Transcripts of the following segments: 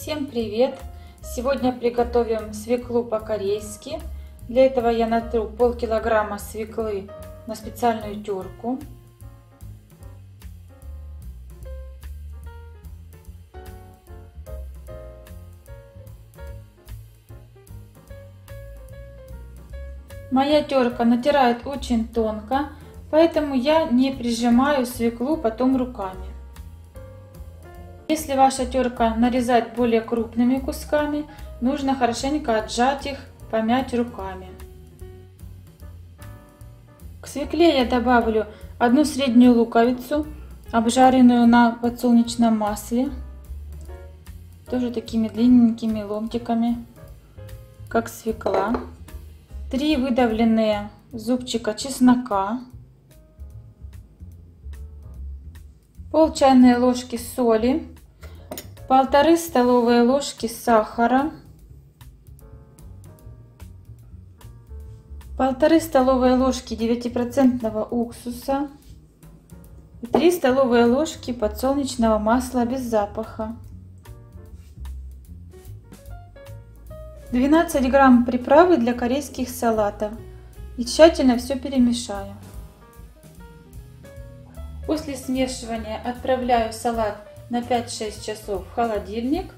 Всем привет! Сегодня приготовим свеклу по-корейски. Для этого я натру полкилограмма свеклы на специальную терку. Моя терка натирает очень тонко, поэтому я не прижимаю свеклу потом руками. Если ваша терка нарезать более крупными кусками, нужно хорошенько отжать их, помять руками. К свекле я добавлю одну среднюю луковицу, обжаренную на подсолнечном масле, тоже такими длинненькими ломтиками, как свекла. 3 выдавленные зубчика чеснока, пол чайной ложки соли, 1,5 столовые ложки сахара, 1,5 столовые ложки 9% уксуса и 3 столовые ложки подсолнечного масла без запаха, 12 грамм приправы для корейских салатов и тщательно все перемешаю. После смешивания отправляю салат на 5-6 часов в холодильник,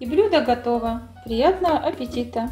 и блюдо готово. Приятного аппетита!